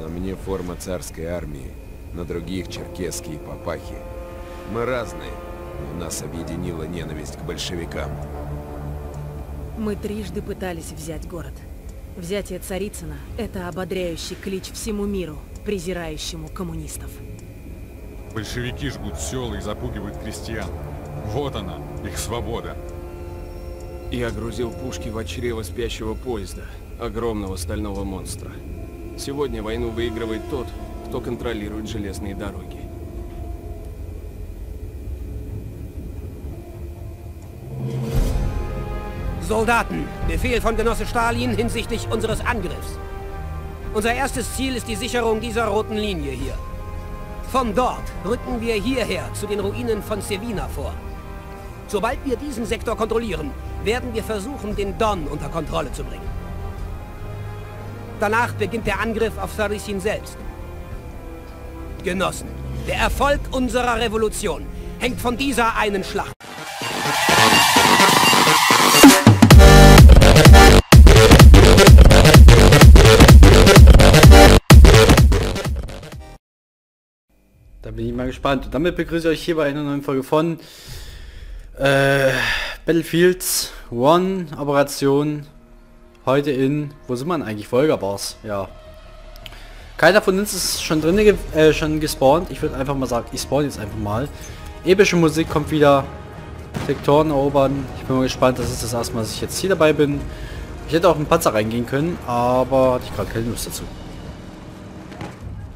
На мне форма царской армии, на других черкесские папахи. Мы разные, но нас объединила ненависть к большевикам. Мы трижды пытались взять город. Взятие Царицына – это ободряющий клич всему миру, презирающему коммунистов. Большевики жгут сёла и запугивают крестьян. Вот она, их свобода. Я грузил пушки в чрево спящего поезда, огромного стального монстра. Сегодня войну выигрывает тот, кто контролирует железные дороги. Soldaten, Befehl von Genosse Stalin hinsichtlich unseres Angriffs. Unser erstes Ziel ist die Sicherung dieser roten Linie hier. Von dort rücken wir hierher zu den Ruinen von Sevina vor. Sobald wir diesen Sektor kontrollieren, werden wir versuchen, den Don unter Kontrolle zu bringen. Danach beginnt der Angriff auf Zarizyn selbst. Genossen, der Erfolg unserer Revolution hängt von dieser einen Schlacht. Da bin ich mal gespannt. Und damit begrüße ich euch hier bei einer neuen Folge von Battlefield 1 Operation. Heute in, wo sind wir denn eigentlich? Volga-Bars, ja. Keiner von uns ist schon drin gespawnt. Ich würde einfach mal sagen, ich spawn jetzt einfach mal. Epische Musik kommt wieder. Sektoren erobern. Ich bin mal gespannt, das ist das erste Mal, dass ich jetzt hier dabei bin. Ich hätte auch einen Panzer reingehen können, aber hatte ich gerade keine Lust dazu.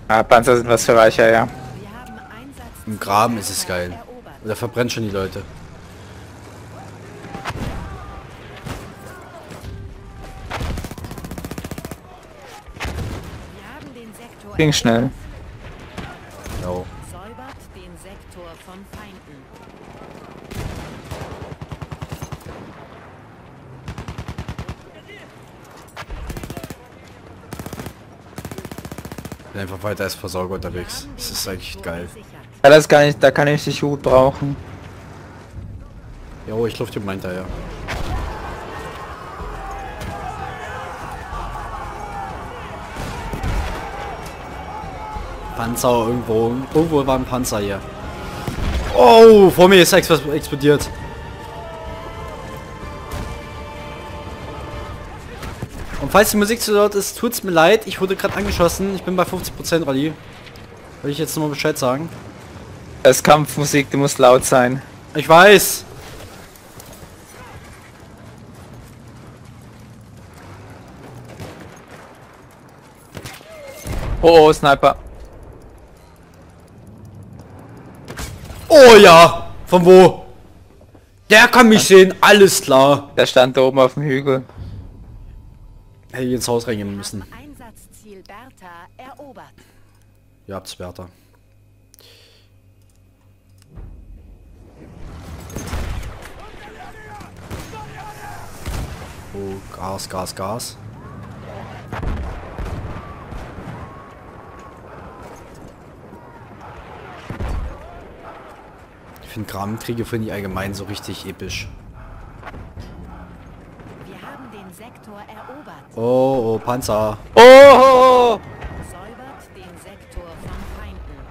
Ah, Panzer sind was für Reicher, ja. Im Graben ist es geil. Da verbrennt schon die Leute. Ging schnell. No. Säubert den Sektor von Feinden. Ich bin einfach weiter als Versorger unterwegs. Das ist eigentlich geil. Ja, das kann ich, da kann ich dich gut brauchen. Jo, ich lufte meinen da, ja. Panzer irgendwo. Irgendwo war ein Panzer hier. Oh, vor mir ist etwas explodiert. Und falls die Musik zu laut ist, tut's mir leid. Ich wurde gerade angeschossen. Ich bin bei 50% Rallye. Will ich jetzt nochmal Bescheid sagen. Das ist Kampfmusik, die muss laut sein. Ich weiß. Oh, oh, Sniper. Oh ja, von wo? Der kann mich sehen, alles klar. Der stand da oben auf dem Hügel. Hätte ich ins Haus reingehen müssen. Einsatzziel Bertha erobert. Ihr habt's, Bertha. Oh, Gas, Gas, Gas. Ich finde Grabenkriege finde ich allgemein so richtig episch. Wir haben den Sektor erobert. Oh, oh, Panzer. Oh, oh, oh. Säubert den Sektor von Feinden.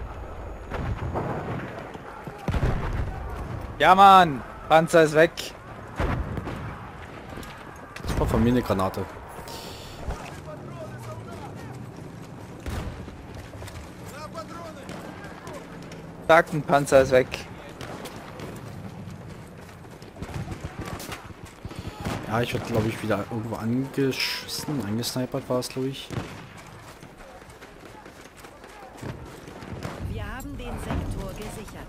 Ja, Mann. Panzer ist weg. Das war von mir eine Granate. Sagt, ein Panzer ist weg. Ja, ich werde, glaube ich, wieder irgendwo angeschossen, angesnipert war es, glaube ich. Wir haben den Sektor gesichert.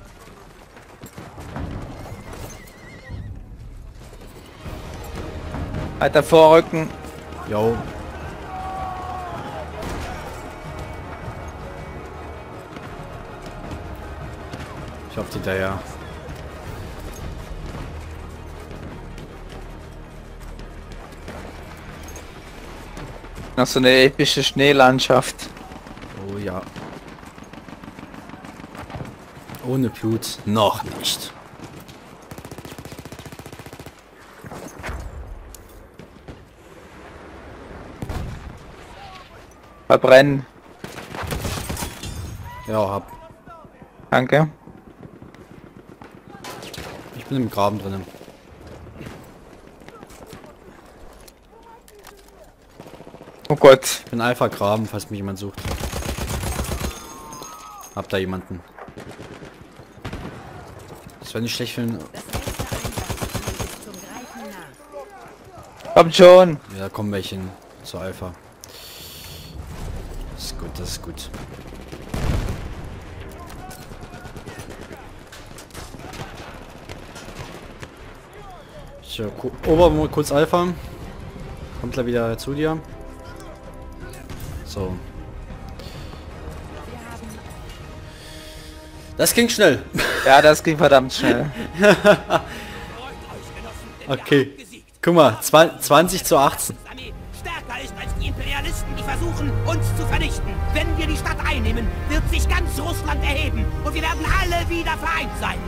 Alter, vorrücken. Jo. Ich hoffe, die da ja. Noch so eine epische Schneelandschaft. Oh ja. Ohne Blut noch nicht. Verbrennen. Ja, hab. Danke. Ich bin im Graben drinnen. Oh Gott. Ich bin einfach Graben, falls mich jemand sucht. Hab da jemanden. Das wäre nicht schlecht für einen... Komm schon! Ja, kommen welche hin. Zur Alpha. Das ist gut, das ist gut. Ich ober kurz Alpha. Kommt er wieder zu dir. So. Das ging schnell. Ja, das ging verdammt schnell. Okay. Guck mal, 20:18. Stärker ist als die Imperialisten, die versuchen, uns zu vernichten. Wenn wir die Stadt einnehmen, wird sich ganz Russland erheben und wir werden alle wieder vereint sein.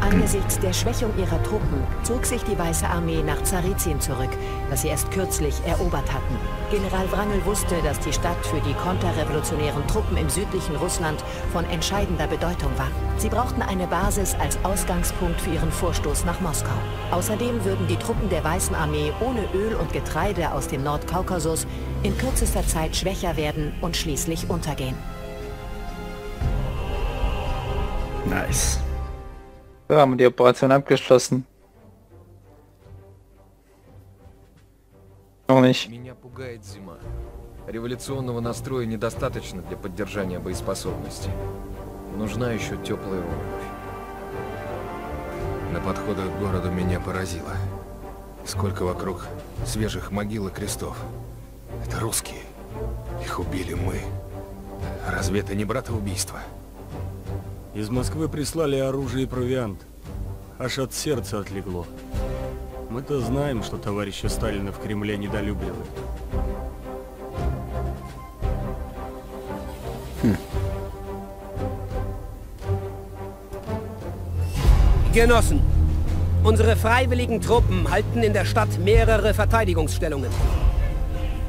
Angesichts der Schwächung ihrer Truppen zog sich die Weiße Armee nach Zarizyn zurück, das sie erst kürzlich erobert hatten. General Wrangel wusste, dass die Stadt für die konterrevolutionären Truppen im südlichen Russland von entscheidender Bedeutung war. Sie brauchten eine Basis als Ausgangspunkt für ihren Vorstoß nach Moskau. Außerdem würden die Truppen der Weißen Armee ohne Öl und Getreide aus dem Nordkaukasus in kürzester Zeit schwächer werden und schließlich untergehen. Nice. Wir haben die Operation abgeschlossen. Noch nicht. Меня пугает зима. Революционного настроя недостаточно для поддержания боеспособности. Нужна еще теплая обувь. На подходах к городу меня поразило. Сколько вокруг свежих могил и крестов. Это русские. Их убили мы. Разве это не братоубийство? Из Москвы прислали оружие и провиант. Аж от сердца отлегло. Мы-то знаем, что товарища Сталина в Кремле недолюбливают. Genossen, unsere freiwilligen Truppen halten in der Stadt mehrere Verteidigungsstellungen.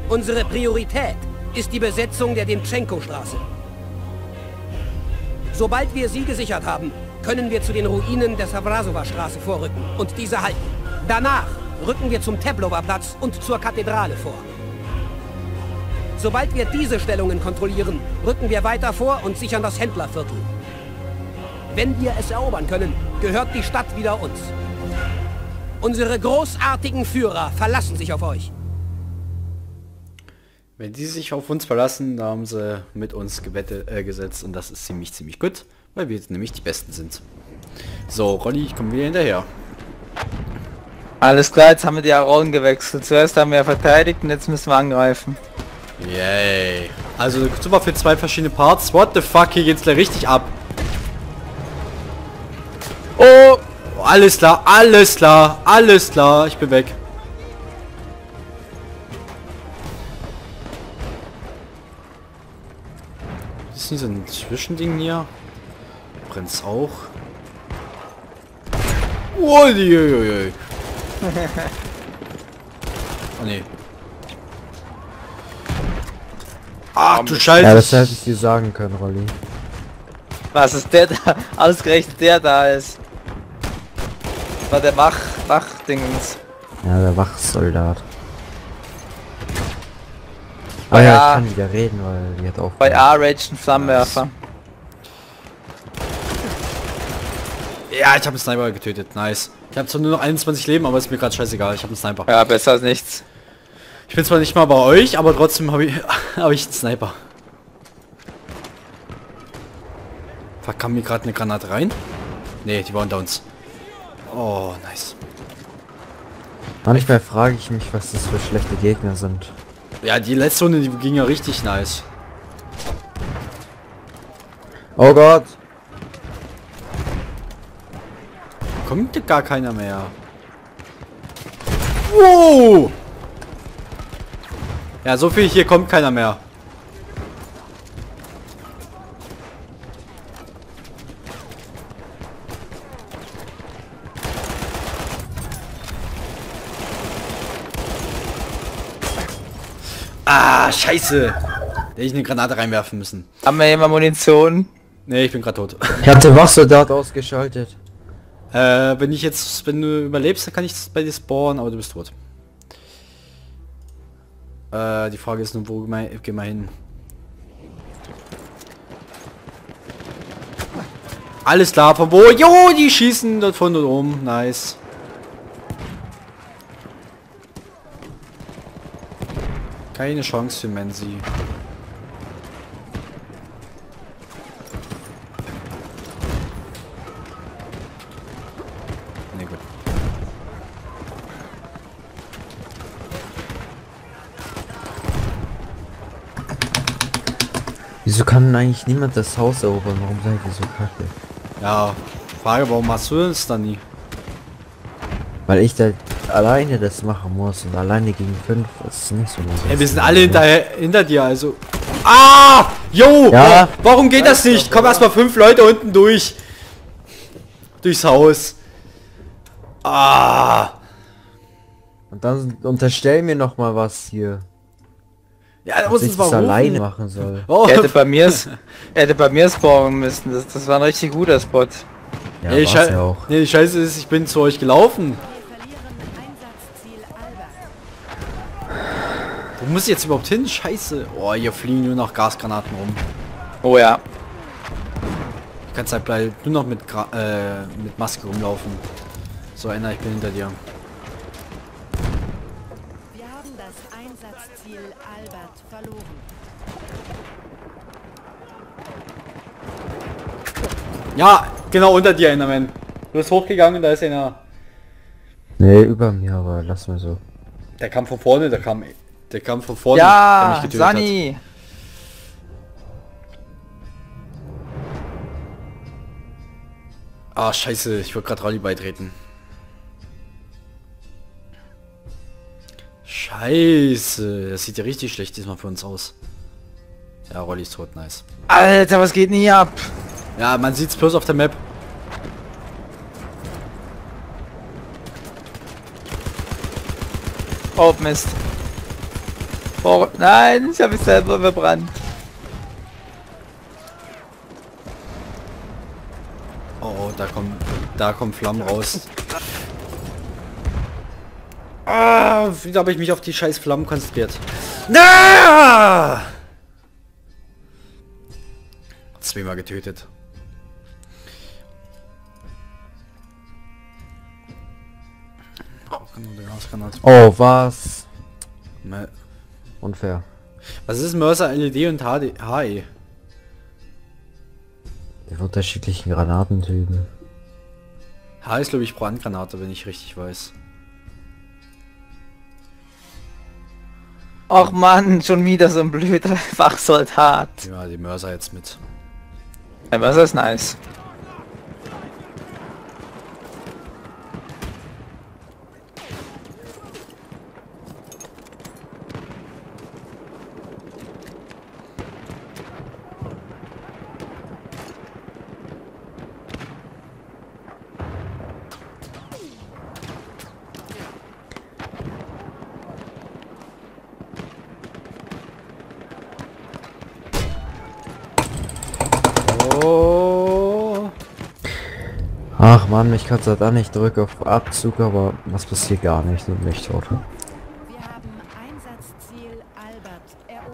Unsere Priorität ist die Besetzung der Demtschenko-Straße. Sobald wir sie gesichert haben, können wir zu den Ruinen der Savrasowa-Straße vorrücken und diese halten. Danach rücken wir zum Teplowa-Platz und zur Kathedrale vor. Sobald wir diese Stellungen kontrollieren, rücken wir weiter vor und sichern das Händlerviertel. Wenn wir es erobern können, gehört die Stadt wieder uns. Unsere großartigen Führer verlassen sich auf euch. Wenn die sich auf uns verlassen, da haben sie mit uns gesetzt und das ist ziemlich gut, weil wir nämlich die Besten sind. So, Rolli, ich komme wieder hinterher. Alles klar, jetzt haben wir die Rollen gewechselt. Zuerst haben wir verteidigt und jetzt müssen wir angreifen. Yay. Also super für zwei verschiedene Parts. What the fuck, hier geht's gleich richtig ab. Oh, alles klar, alles klar, alles klar, ich bin weg. Ist nicht so ein Zwischending hier. Brennt's auch. Oh ne. Ah, du Scheiße. Ja, das hätte ich dir sagen können, Rolli. Was ist der da? Ausgerechnet der da ist. Das war der Wachdingens. Ja, der Wachsoldat. Aber ja, ich kann wieder reden, weil die hat auch... Bei A-Rage ein Flammenwerfer. Nice. Ja, ich habe einen Sniper getötet, nice. Ich habe zwar nur noch 21 Leben, aber ist mir gerade scheißegal, ich habe einen Sniper. Ja, besser als nichts. Ich bin zwar nicht mal bei euch, aber trotzdem habe ich, hab ich einen Sniper. Fuck, kam mir gerade eine Granate rein? Ne, die war unter uns. Oh, nice. Manchmal frage ich mich, was das für schlechte Gegner sind. Ja, die letzte Runde, die ging ja richtig nice. Oh Gott. Kommt gar keiner mehr. Wow. Ja, so viel hier kommt keiner mehr. Ah, scheiße. hätte ich eine Granate reinwerfen müssen. Haben wir jemand Munition? Nee, ich bin gerade tot. Ich hab den Wachsoldat ausgeschaltet. Wenn ich jetzt, wenn du überlebst, dann kann ich bei dir spawnen, aber du bist tot. Die Frage ist nur, wo geh mal hin. Alles klar, von wo? Jo, die schießen dort von dort oben. Nice. Keine Chance für Menzi. Ne, gut. Wieso kann eigentlich niemand das Haus erobern? Warum seid ihr so kacke? Ja, Frage, warum machst du das dann nie? Weil ich da alleine das machen muss und alleine gegen 5 ist nicht so lustig. Ey, wir sind alle hinter dir, also. Ah! Jo! Ja. Warum geht das nicht? Komm erstmal 5 Leute unten durch. Durchs Haus. Ah! Und dann unterstellen wir noch mal was hier. Ja, da muss ich das alleine machen soll. Oh. Er hätte bei mir spawnen müssen. Das war ein richtig guter Spot. Ja, nee, die Scheiße ist, ich bin zu euch gelaufen. Wo muss ich jetzt überhaupt hin? Scheiße. Oh, hier fliegen nur noch Gasgranaten rum. Oh ja. Ich kann halt nur noch mit Maske rumlaufen. So, Anna, ich bin hinter dir. Wir haben das Einsatzziel Albert verloren. Ja, genau unter dir, Enderman. Du bist hochgegangen, da ist einer. Nee, über mir, aber lass mal so. Der kam von vorne, der kam von vorne. Ja, der mich Sunny. Hat. Ah, scheiße, ich wollte gerade Rolli beitreten. Scheiße, das sieht ja richtig schlecht diesmal für uns aus. Ja, Rolli ist tot, nice. Alter, was geht denn hier ab? Ja, man sieht's bloß auf der Map. Oh, Mist. Oh, nein, ich habe mich selber verbrannt. Oh, da kommen Flammen raus. Ah, wieder habe ich mich auf die scheiß Flammen konzentriert. Ah! Zweimal getötet. Oh, was? Nee. Unfair. Was ist Mörser, LED und HE? Die unterschiedlichen Granatentypen. HE ist, glaube ich, pro Handgranate, wenn ich richtig weiß. Och Mann, schon wieder so ein blöder Wachsoldat. Ja, die Mörser jetzt mit. Ein Mörser ist nice. Ach man, ich kann es halt auch nicht, drücke auf Abzug, aber was passiert gar nicht, und mich tot.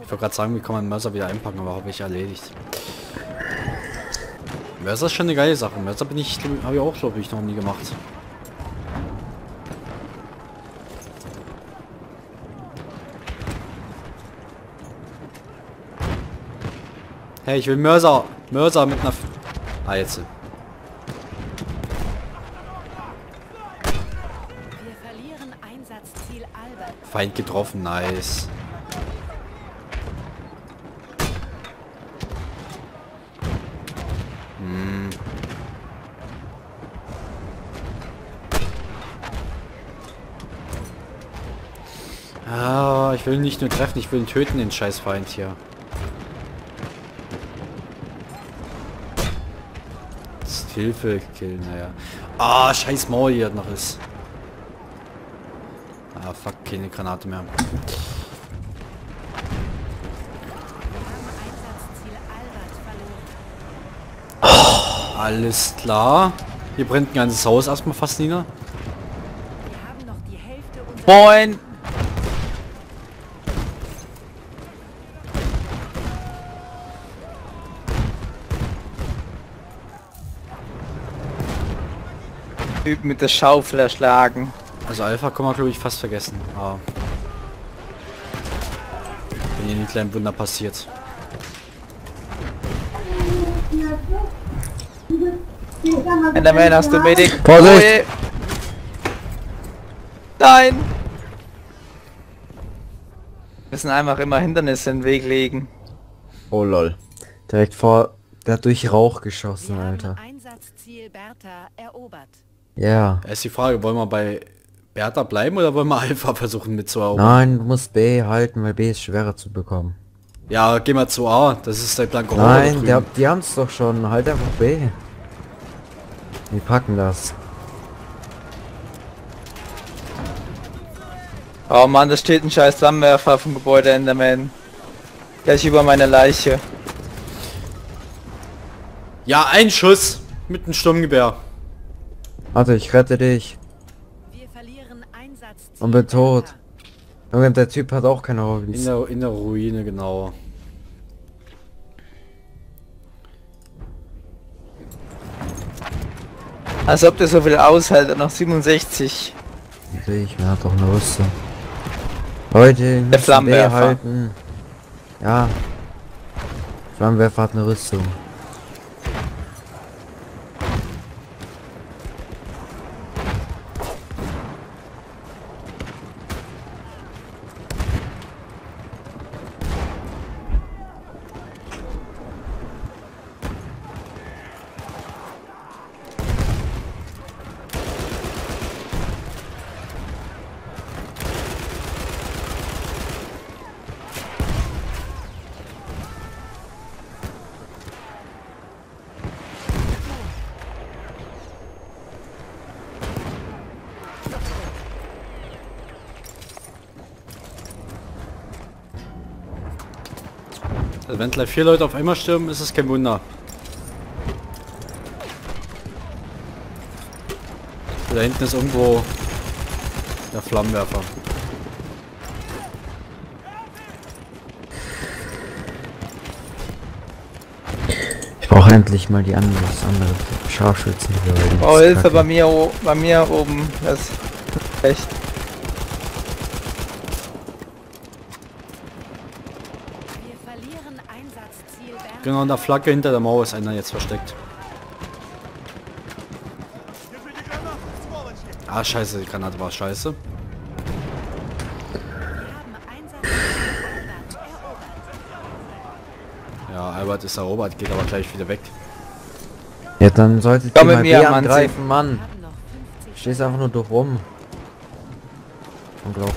Ich wollte gerade sagen, wie kann man Mörser wieder einpacken, aber habe ich erledigt. Mörser ist schon eine geile Sache, Mörser habe ich auch, glaube ich, noch nie gemacht. Hey, ich will Mörser! Mörser mit einer... Ah, jetzt. Feind getroffen, nice. Hm. Ah, ich will nicht nur treffen, ich will ihn töten, den Scheißfeind hier. Hilfe killen, naja. Ah, scheiß Maul hier noch ist. Ah, fuck, keine Granate mehr. Alles klar. Hier brennt ein ganzes Haus erstmal fast nieder. Moin! Typ mit der Schaufel erschlagen. Also Alpha kann man, glaube ich, fast vergessen. Ah. Wenn hier nicht kleinen Wunder passiert. Enderman, hast du Medik? Vorsicht! Nein! Wir müssen einfach immer Hindernisse in den Weg legen. Oh lol. Direkt vor... Der hat durch Rauch geschossen, Alter. Einsatzziel Bertha erobert. Ja. Ist die Frage, wollen wir bei Bertha bleiben oder wollen wir Alpha versuchen mitzuerobern? Nein, du musst B halten, weil B ist schwerer zu bekommen. Ja, geh mal zu A, das ist der blanke Horror. Nein, die haben es doch schon, halt einfach B. Die packen das. Oh Mann, da steht ein scheiß Flammenwerfer vom Gebäude Enderman. Gleich über meine Leiche. Ja, ein Schuss mit einem Sturmgewehr. Also ich rette dich. Wir verlieren Einsatz und bin tot. Und der Typ hat auch keine Hobbys. In der Ruine, genau. Als ob der so viel aushält und noch 67. Natürlich, man hat doch eine Rüstung. Leute, der Flammenwerfer halten. Ja. Flammenwerfer hat eine Rüstung. Wenn gleich 4 Leute auf einmal stürmen, ist es kein Wunder. Da hinten ist irgendwo der Flammenwerfer. Ich brauche endlich mal das andere Scharfschützen. Oh, Hilfe, bei mir oben. Das ist echt. Genau, an der Flagge hinter der Mauer ist einer jetzt versteckt. Ah, scheiße, die Granate war scheiße. Ja, Albert ist erobert, geht aber gleich wieder weg. Ja, dann sollte ich mal B angreifen, Mann. Stehst einfach nur durch rum. Unglaublich.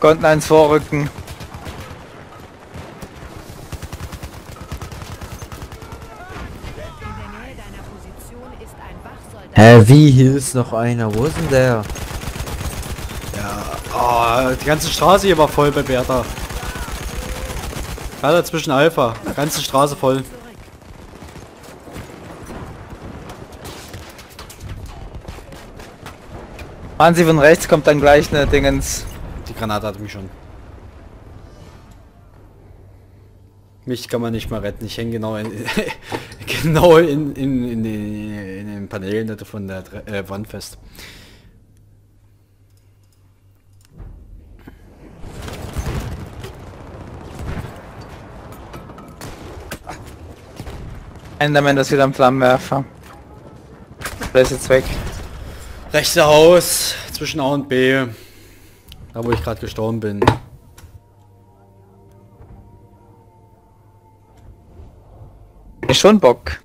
Konnten eins vorrücken. Hä, wie? Hier ist noch einer. Wo ist denn der? Ja, oh, die ganze Straße hier war voll bei Bertha. Ja, dazwischen Alpha. Die ganze Straße voll. Fahren Sie von rechts, kommt dann gleich eine Dingens. Die Granate hat mich schon. Mich kann man nicht mal retten. Ich hänge genau in den Paneelen von der Wand fest. Enderman, das wieder am Flammenwerfer. Der ist jetzt weg. Rechte Haus zwischen A und B. Da, wo ich gerade gestorben bin. schon Bock.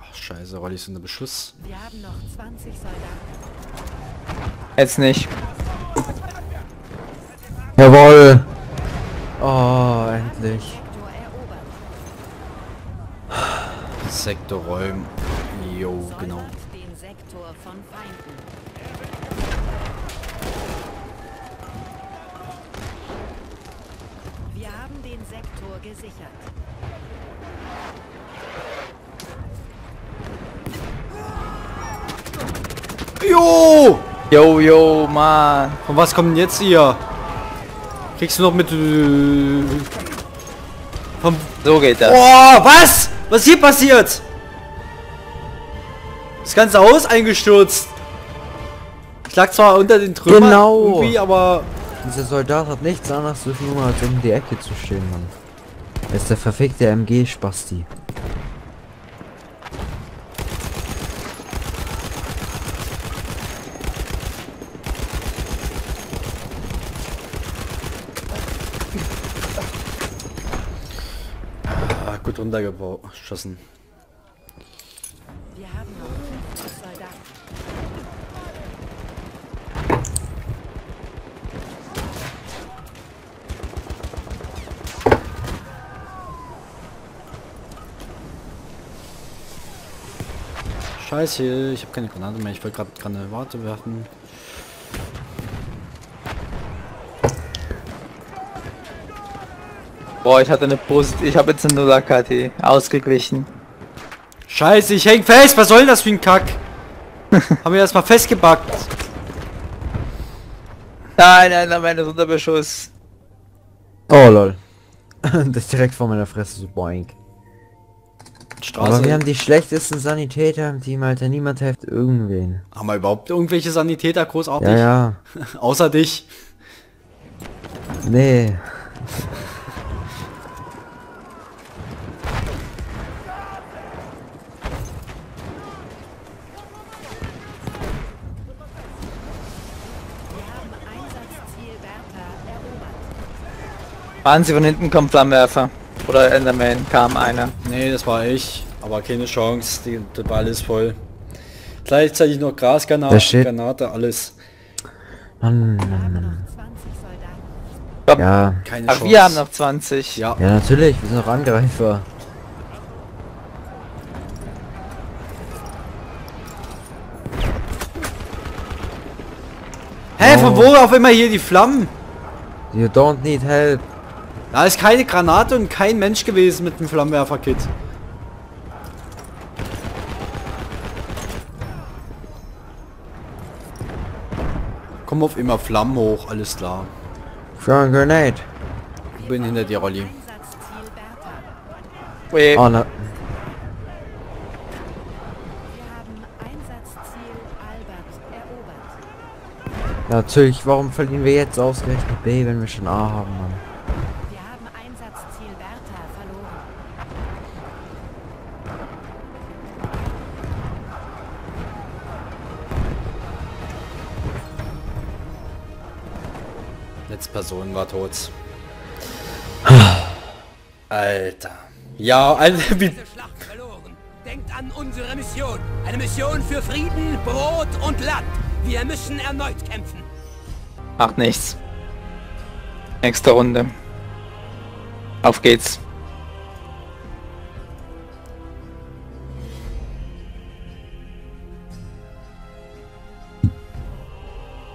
Ach, scheiße, Rollis sind im Beschuss. Wir haben noch 20 Soldaten. Jetzt nicht. Jawohl. Oh, endlich. Sektor räumen. Jo, genau. Den Sektor von Feinden. Wir haben den Sektor gesichert. Jo! Jo, jo, Mann. Von was kommt denn jetzt hier? Kriegst du noch mit... So geht das. Oh, was? Was hier passiert? Das ganze Haus eingestürzt. Ich lag zwar unter den Trümmern, genau, irgendwie, aber... Dieser Soldat hat nichts anderes zu tun, als um die Ecke zu stehen, Mann. Er ist der verfickte MG-Spasti. Gut runtergeschossen. Wir haben noch 50 Soldaten. Scheiße, ich habe keine Granate mehr. Ich wollte gerade Granate werfen. Boah, ich hatte eine Brust. Ich habe jetzt eine 0er KT. Ausgeglichen. Scheiße, ich häng fest. Was soll denn das für ein Kack? Haben wir erstmal festgebackt. Nein, nein, nein, mein Unterbeschuss. Oh lol. Das direkt vor meiner Fresse, so boink. Straße. Aber wir haben die schlechtesten Sanitäter im Team, Alter. Niemand hilft irgendwen. Haben wir überhaupt irgendwelche Sanitäter großartig? Ja, ja. Außer dich. Nee. Waren sie von hinten, kommen Flammenwerfer. Oder Enderman, kam einer. Nee, das war ich. Aber keine Chance, der Ball ist voll. Gleichzeitig noch Grasgranate, Granate, alles. Mann, Mann, Mann. Stopp. Ja. Keine Chance. Ach, wir haben noch 20. Ja, ja natürlich, wir sind noch Angreifer. Hä, von wo auf immer hier die Flammen? You don't need help. Da ist keine Granate und kein Mensch gewesen mit dem Flammenwerfer-Kit. Komm auf immer Flammen hoch, alles klar. Für ein Grenade. Ich bin hinter dir, Rolli. Oh, ne. Natürlich, warum verlieren wir jetzt ausgerechnet B, wenn wir schon A haben, Mann? Wir haben Einsatzziel Bertha verloren. Letzte Person war tot. Alter. Ja, Alter, wie... Denkt an unsere Mission. Eine Mission für Frieden, Brot und Land. Wir müssen erneut kämpfen. Macht nichts. Nächste Runde. Auf geht's.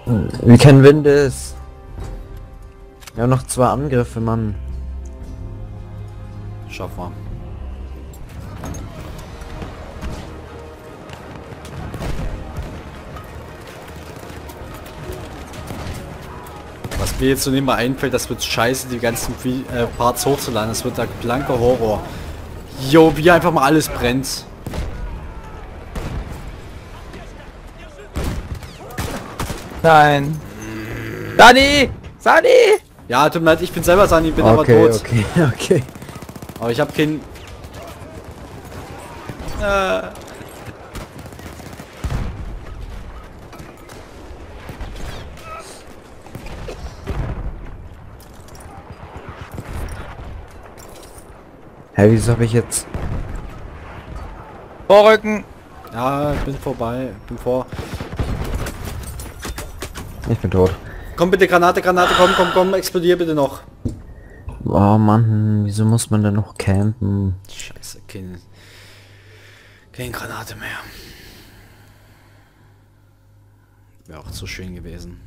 Wir können Windes. Wir haben noch 2 Angriffe, Mann. Schaffen wir. Mir jetzt so nebenbei einfällt, das wird scheiße, die ganzen Parts hochzuladen. Das wird der blanke Horror. Jo, wie einfach mal alles brennt. Nein. Sani! Sani! Ja, tut mir leid, ich bin selber Sani, bin aber tot. Okay, okay. Aber ich hab keinen... Hä, wieso habe ich jetzt... Vorrücken! Ja, ich bin vorbei. Ich bin vor. Ich bin tot. Komm bitte, Granate, Granate, komm, komm, komm, explodier bitte noch. Oh Mann, wieso muss man denn noch campen? Scheiße, keine Granate mehr. Wäre auch zu schön gewesen.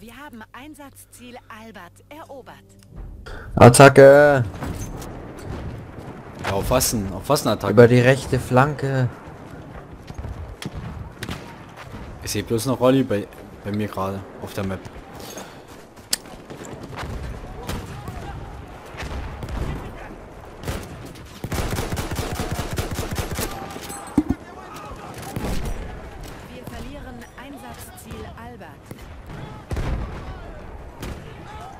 Wir haben Einsatzziel Albert erobert. Attacke! Ja, auf was eine Attacke? Über die rechte Flanke. Ich sehe bloß noch Rolli bei mir gerade auf der Map. Wir verlieren Einsatzziel Albert.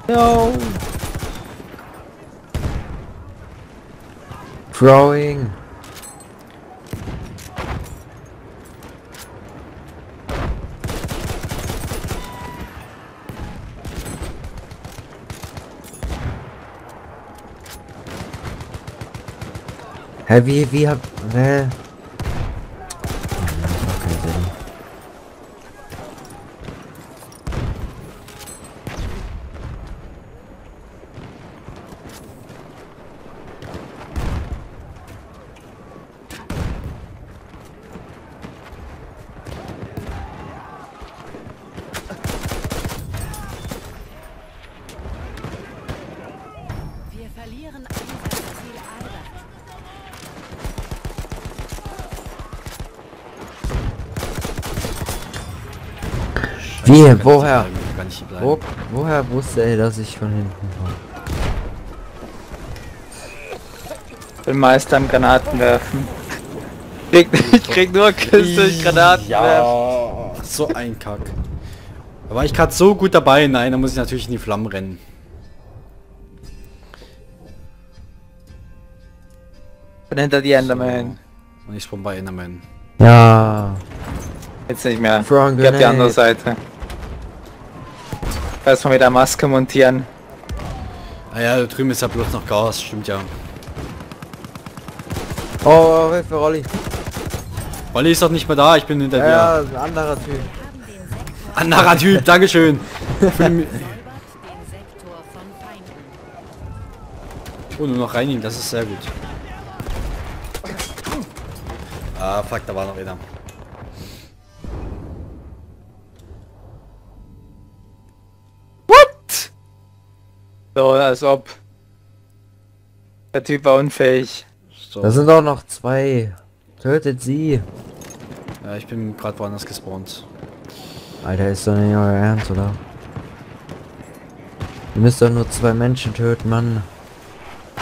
No. Throwing. Hä, wie hab... Ne? Das macht keinen Sinn. Wir verlieren Einsatzziel Albert. Woher? Woher wusste er, dass ich von hinten war? Bin Meister am Granatenwerfen. Ich krieg nur Kiste Granaten. Ja. So ein Kack. Da war ich gerade so gut dabei. Nein, da muss ich natürlich in die Flammen rennen. Bin hinter die Enderman. So. Und ich sprung bei Enderman. Ja. Jetzt nicht mehr. Ich hab die andere Seite. Erstmal mit der Maske montieren. Ah ja, da drüben ist ja bloß noch Gas, stimmt ja. Oh, Hilfe, Rolli. Rolli ist doch nicht mehr da, ich bin hinter dir. Ja, ein anderer Typ. Anderer Typ, dankeschön. Oh, nur noch reinigen, das ist sehr gut. Ah, fuck, da war noch einer. So, als ob. Der Typ war unfähig. So. Da sind auch noch zwei. Tötet sie. Ja, ich bin gerade woanders gespawnt. Alter, ist doch nicht euer Ernst, oder? Ihr müsst doch nur zwei Menschen töten, Mann.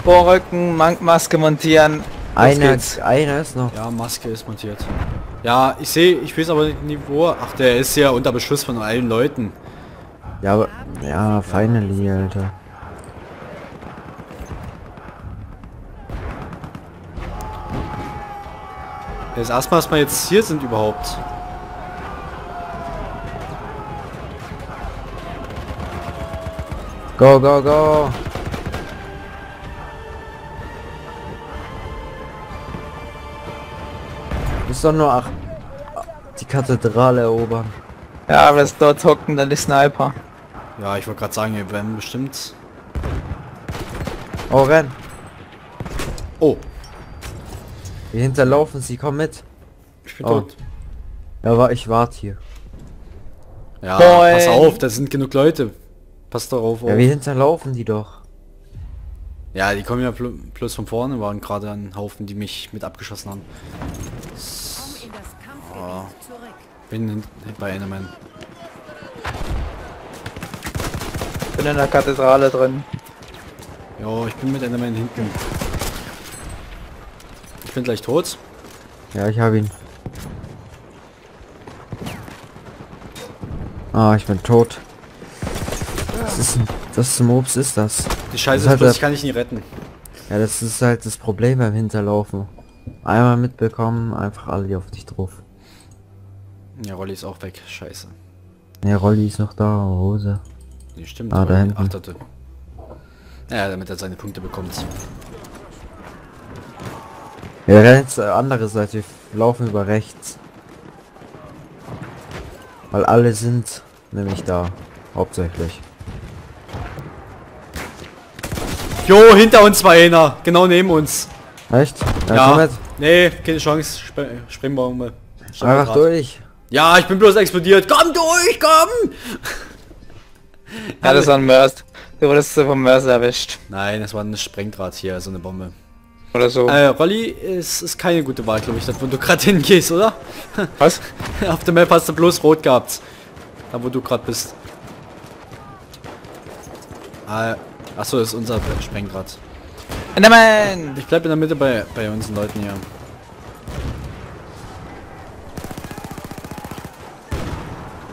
Vorrücken, Maske montieren. Einer ist noch. Ja, Maske ist montiert. Ja, ich weiß aber nicht wo. Ach, der ist ja unter Beschuss von allen Leuten. Ja, aber... Ja, finally, Alter. Das erste Mal, dass wir jetzt hier sind überhaupt. Go, go, go! Ist doch nur die Kathedrale erobern. Ja, aber das dort hocken dann die Sniper. Ja, ich wollte gerade sagen, wir werden bestimmt... Oh, renn! Oh! Wir hinterlaufen sie, komm mit. Ich bin tot. Ja, aber ich warte hier. Ja, Boing. Pass auf, da sind genug Leute. Pass darauf auf. Ja, wir hinterlaufen die doch. Ja, die kommen ja plus von vorne, waren gerade ein Haufen, die mich mit abgeschossen haben. Oh. Bin bei Enderman. Bin in der Kathedrale drin. Jo, ich bin mit Enderman hinten. Ich bin gleich tot. Ja, ich habe ihn. Ah, ich bin tot. Das Obst ist das. Die Scheiße ist, ich kann dich nie retten. Ja, das ist halt das Problem beim Hinterlaufen. Einmal mitbekommen, einfach alle auf dich drauf. Ja, Rolli ist auch weg. Scheiße. Ja, Rolli ist noch da, Hose. Nee, stimmt. Ah, da hinten. Achterte. Ja, damit er seine Punkte bekommt. Wir rennen jetzt andere Seite, wir laufen über rechts. Weil alle sind nämlich da. Hauptsächlich. Jo, hinter uns war einer. Genau neben uns. Echt? Ja. Ja. Nee, keine Chance. Springen wir mal. Einfach durch. Ja, ich bin bloß explodiert. Komm durch, komm! Ja, das war ein Mörst. Du wurdest vom Mörser erwischt. Nein, das war ein Sprengdraht hier, so eine Bombe. Oder so. Rolli ist keine gute Wahl, glaube ich, da wo du gerade hingehst, oder? Was? Auf der Map hast du bloß rot gehabt. Da wo du gerade bist. Achso, das ist unser Sprengdraht. Enderman! Ich bleib in der Mitte bei unseren Leuten hier.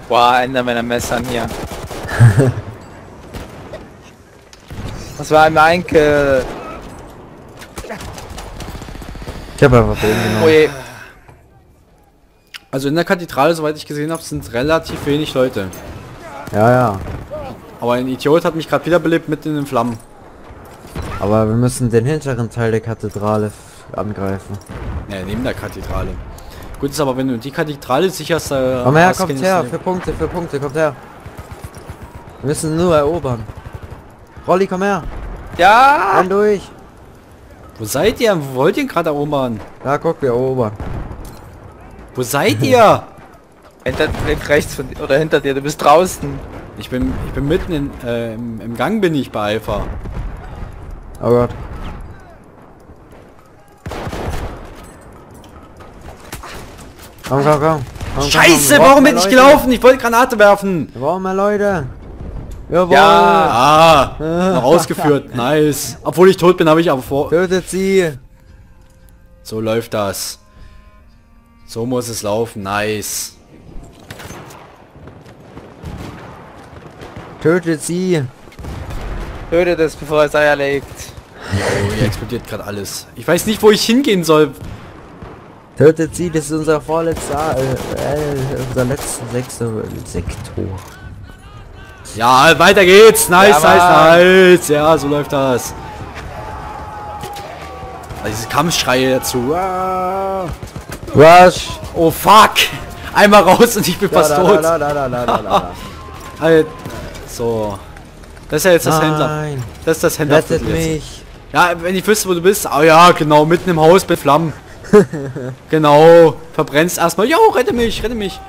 Boah, Enderman am Messern hier. Das war ein Einkel. Ich habe einfach den genommen. Oh je. Also in der Kathedrale, soweit ich gesehen habe, sind relativ wenig Leute. Ja, ja. Aber ein Idiot hat mich gerade wiederbelebt mit in den Flammen. Aber wir müssen den hinteren Teil der Kathedrale angreifen. Ja, neben der Kathedrale. Gut ist aber, wenn du die Kathedrale sicherst... Komm her, kommt her, für Punkte, kommt her. Wir müssen nur erobern. Rolli, komm her. Ja! Komm durch. Wo seid ihr? Wo wollt ihr gerade erobern? Da guck, wir erobern. Wo seid ihr? Hinter rechts von, oder hinter dir, du bist draußen. Ich bin mitten in, im Gang bin ich bei Alpha. Oh Gott. Komm, komm, komm. Scheiße, warum bin ich gelaufen? Ich wollte Granate werfen. Wir brauchen mehr Leute. Jawohl. Ja, noch ausgeführt, nice. Obwohl ich tot bin, habe ich aber vor... Tötet sie. So läuft das. So muss es laufen, nice. Tötet sie. Tötet es, bevor es Eier legt. Oh, hier explodiert gerade alles. Ich weiß nicht, wo ich hingehen soll. Tötet sie, das ist unser vorletzter, unser letzter Sektor. Ja, weiter geht's. Nice, ja, nice, nice. Ja, so läuft das. Also diese Kampfschreie dazu. Ah. Rush. Oh fuck. Einmal raus und ich bin fast tot. So. Das ist ja jetzt das Händler. Das ist das Händler. Rettet mich. Ja, wenn ich wüsste, wo du bist. Ah ja, genau. Mitten im Haus bei Flammen. Genau. Verbrennst erstmal. Jo, rette mich, rette mich.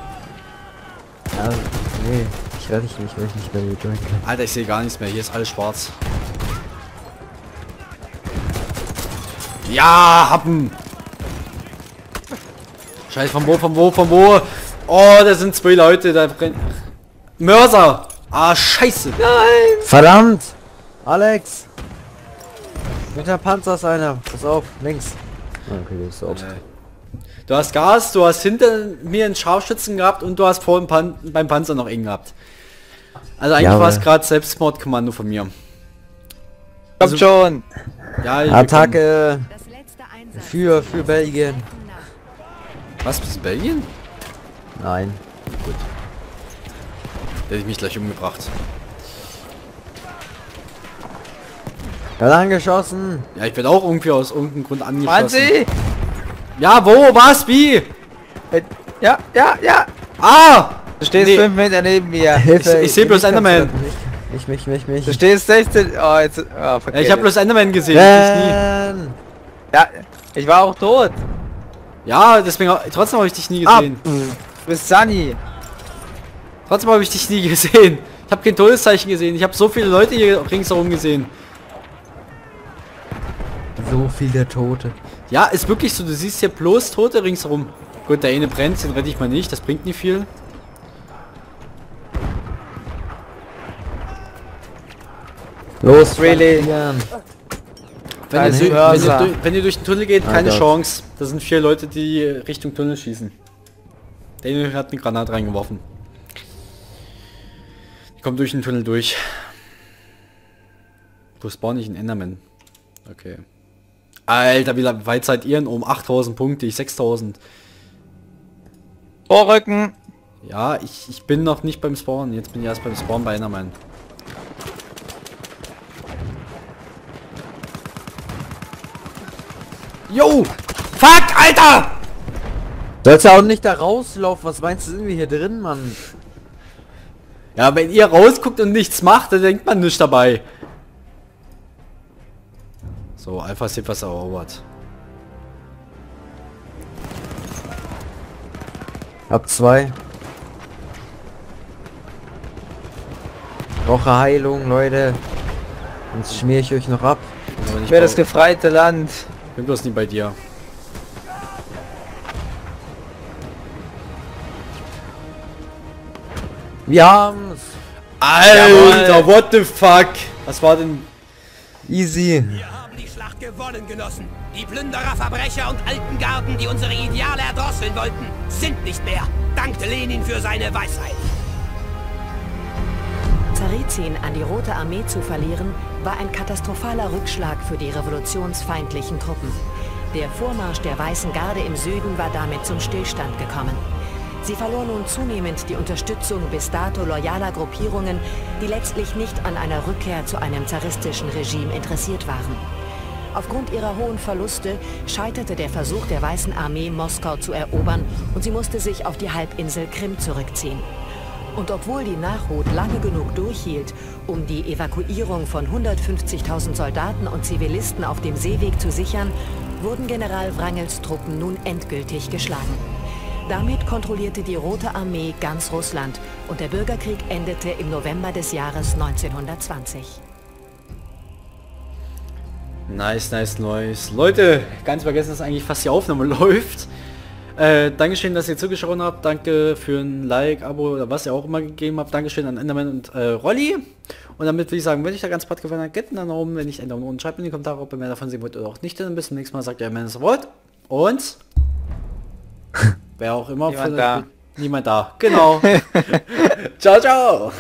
Ja, nee. Ich werde nicht mehr gut denken. Alter, ich sehe gar nichts mehr. Hier ist alles schwarz. Ja, Happen! Scheiße, von wo, von wo, von wo? Oh, da sind zwei Leute, da brennt... Mörser! Ah, scheiße! Nein! Verdammt! Alex! Mit der Panzer ist einer. Pass auf, links. Okay, das ist auch. Du hast Gas, du hast hinter mir einen Scharfschützen gehabt und du hast vorhin beim Panzer noch ihn gehabt. Also eigentlich war es gerade Selbstmordkommando von mir. Also, komm schon! Ja, Attacke! Für Belgien! Was, bist du Belgien? Nein. Gut. Hätte ich mich gleich umgebracht. Ja, angeschossen! Ja, ich werde auch irgendwie aus irgendeinem Grund angeschossen. Manzi! Ja, wo? Was? Wie? Ja, ja, ja! Ah! Du stehst 5 Meter neben mir. Ich sehe bloß Enderman. Mich. Du stehst 16... Oh, jetzt... Oh, ja, ich hab bloß Enderman gesehen. Ben. Ja, ich war auch tot. Ja, deswegen... Trotzdem habe ich dich nie gesehen. Ah, du bist Sunny. Trotzdem habe ich dich nie gesehen. Ich habe kein Todeszeichen gesehen. Ich habe so viele Leute hier ringsherum gesehen. So viele Tote. Ja, ist wirklich so. Du siehst hier bloß Tote ringsherum. Gut, der eine brennt, den rette ich mal nicht. Das bringt nicht viel. Los, really. Wenn ihr durch den Tunnel geht, keine Chance. Da sind 4 Leute, die Richtung Tunnel schießen. Der eine hat eine Granate reingeworfen. Ich komme durch den Tunnel durch. Wo spawn ich einen Enderman? Okay. Alter, wie weit seid ihr denn? Um 8000 Punkte, ich 6000. Vorrücken! Ja, ich bin noch nicht beim Spawn. Jetzt bin ich erst beim Spawn bei Enderman. Jo! Fuck, Alter! Sollst du auch nicht da rauslaufen? Was meinst du, sind wir hier drin, Mann? Ja, wenn ihr rausguckt und nichts macht, dann denkt man nicht dabei. So, Alpha sieht was erobert. Hab zwei. Woche Heilung, Leute. Sonst schmier ich euch noch ab. Ich wäre das gefreite Land. Ich bin bloß nie bei dir. Wir haben's. Alter, what the fuck? Was war denn? Easy. Wir haben die Schlacht gewonnen, Genossen. Die Plünderer, Verbrecher und alten Garden, die unsere Ideale erdrosseln wollten, sind nicht mehr. Dankte Lenin für seine Weisheit. Zarizyn an die Rote Armee zu verlieren, war ein katastrophaler Rückschlag für die revolutionsfeindlichen Truppen. Der Vormarsch der Weißen Garde im Süden war damit zum Stillstand gekommen. Sie verlor nun zunehmend die Unterstützung bis dato loyaler Gruppierungen, die letztlich nicht an einer Rückkehr zu einem zaristischen Regime interessiert waren. Aufgrund ihrer hohen Verluste scheiterte der Versuch der Weißen Armee, Moskau zu erobern, und sie musste sich auf die Halbinsel Krim zurückziehen. Und obwohl die Nachhut lange genug durchhielt, um die Evakuierung von 150.000 Soldaten und Zivilisten auf dem Seeweg zu sichern, wurden General Wrangels Truppen nun endgültig geschlagen. Damit kontrollierte die Rote Armee ganz Russland und der Bürgerkrieg endete im November des Jahres 1920. Nice, nice, nice. Leute, ganz vergessen, dass eigentlich fast die Aufnahme läuft. Dankeschön, dass ihr zugeschaut habt. Danke für ein Like, Abo oder was ihr auch immer gegeben habt. Dankeschön an Enderman und Rolli. Und damit würde ich sagen, wenn euch der ganze Part gefallen hat, gebt einen Daumen nach oben. Wenn nicht, einen Daumen unten. Schreibt in die Kommentare, ob ihr mehr davon sehen wollt oder auch nicht. Dann bis zum nächsten Mal. Sagt ihr, wenn ihr wollt. Und... wer auch immer. Niemand da. Niemand da. Genau. Ciao, ciao.